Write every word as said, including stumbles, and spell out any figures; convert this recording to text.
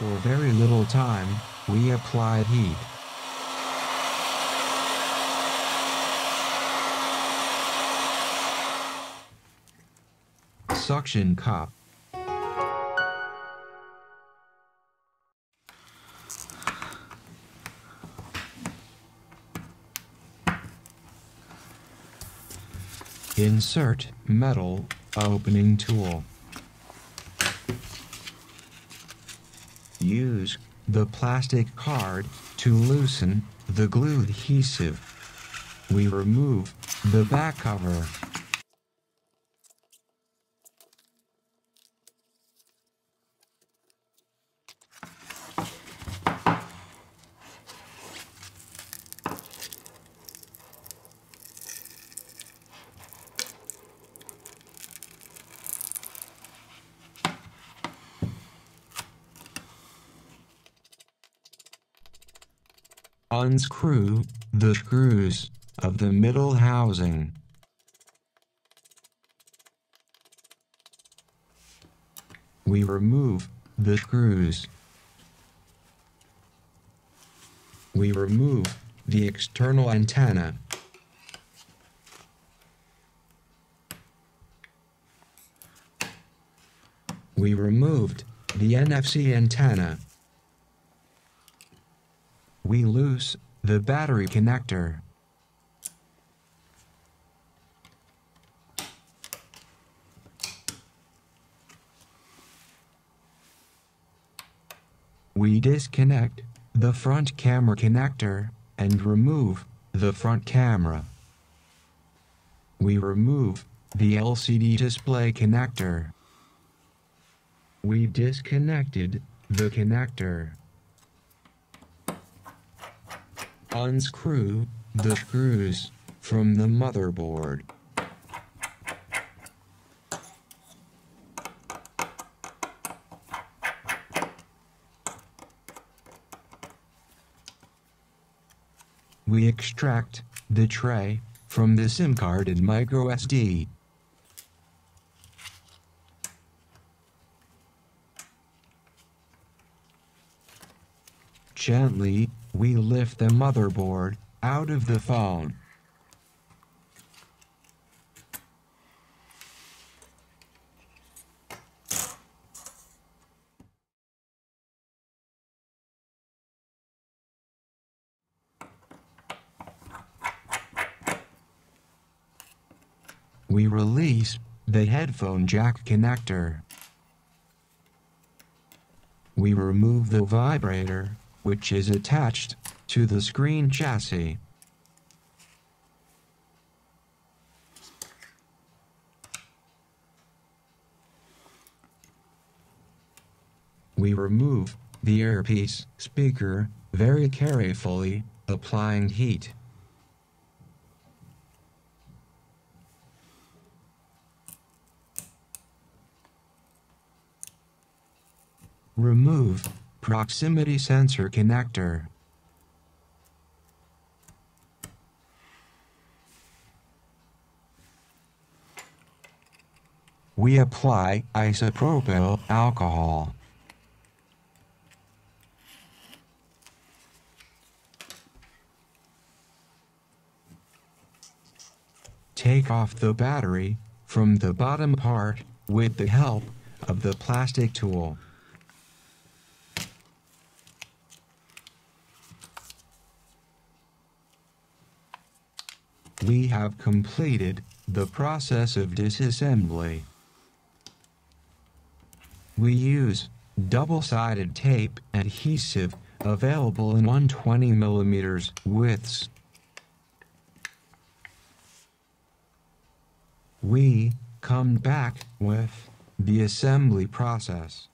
For very little time, we applied heat. Suction cup. Insert metal opening tool. Use the plastic card to loosen the glue adhesive. We remove the back cover. Unscrew the screws of the middle housing. We remove the screws. We remove the external antenna. We removed the N F C antenna. We loose the battery connector. We disconnect the front camera connector and remove the front camera. We remove the L C D display connector. We disconnected the connector. Unscrew the screws from the motherboard. We extract the tray from the SIM card and micro S D. Gently, we lift the motherboard out of the phone. We release the headphone jack connector. We remove the vibrator, which is attached to the screen chassis. We remove the earpiece speaker very carefully, applying heat. Remove proximity sensor connector. We apply isopropyl alcohol. Take off the battery from the bottom part with the help of the plastic tool. We have completed the process of disassembly. We use double-sided tape adhesive available in one hundred twenty millimeter widths. We come back with the assembly process.